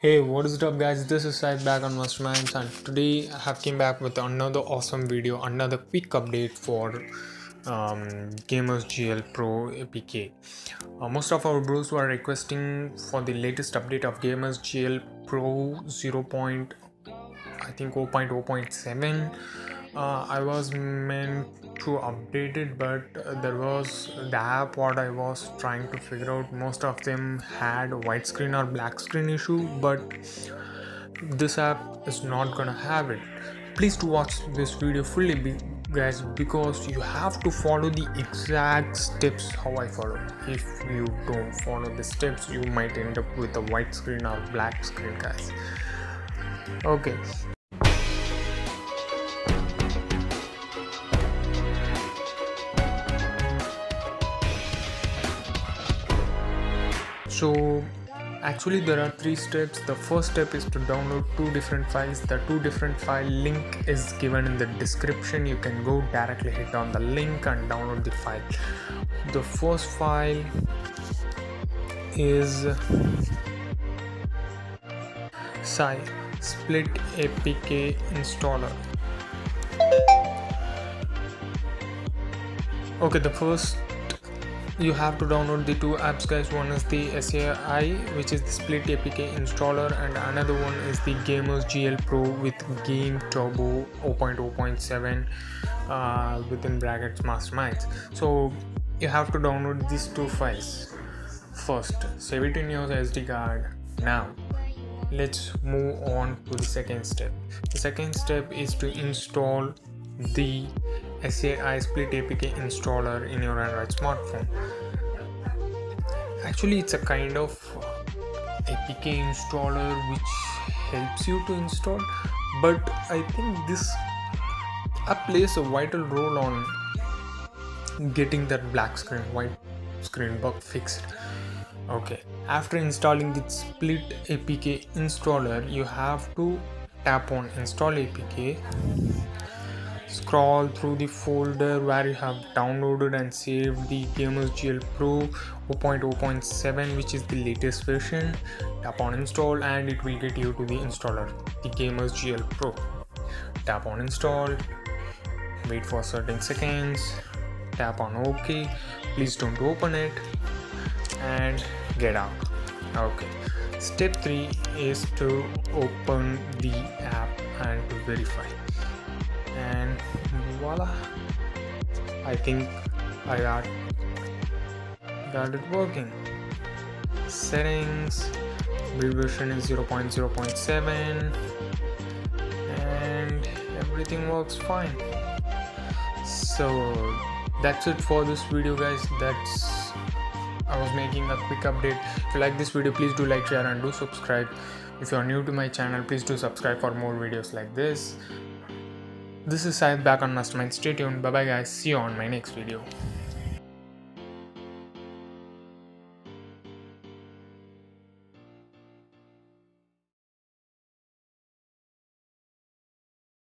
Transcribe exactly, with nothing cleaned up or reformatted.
Hey, what is up guys, this is Sai back on Masterminds, and today I have came back with another awesome video, another quick update for um, Gamers G L Pro A P K. Uh, most of our bros were requesting for the latest update of Gamers G L Pro zero point I think zero point zero point seven. Uh, I was meant to update it, but uh, there was the app what I was trying to figure out. Most of them had white screen or black screen issue, but this app is not gonna have it. Please do watch this video fully be guys, because you have to follow the exact steps how I follow. If you don't follow the steps, you might end up with a white screen or black screen guys. Okay. So actually there are three steps. The first step is to download two different files. The two different file link is given in the description. You can go directly hit on the link and download the file. The first file is Sai Split A P K installer. Okay, the first you have to download the two apps guys. One is the Sai, which is the Split A P K installer, and another one is the Gamers G L Pro with Game Turbo zero point zero point seven uh, within brackets Masterminds. So you have to download these two files first, save it in your S D card. Now let's move on to the second step. The second step is to install the Sai Split A P K installer in your Android smartphone. Actually it's a kind of A P K installer which helps you to install, but I think this app plays a vital role on getting that black screen white screen bug fixed. Okay, after installing the Split A P K installer, you have to tap on Install A P K. Scroll through the folder where you have downloaded and saved the Gamers G L Pro zero point zero point seven, which is the latest version. Tap on install and it will get you to the installer, the Gamers G L Pro. Tap on install, wait for certain seconds, tap on OK, please don't open it, and get out. Okay, step three is to open the app and to verify. And voila, I think I got, got it working. Settings, version is zero point zero point seven and everything works fine. So that's it for this video guys. That's I was making a quick update. If you like this video, please do like, share and do subscribe. If you are new to my channel, please do subscribe for more videos like this. This is Syed back on Mastermind. Stay tuned. Bye bye guys. See you on my next video.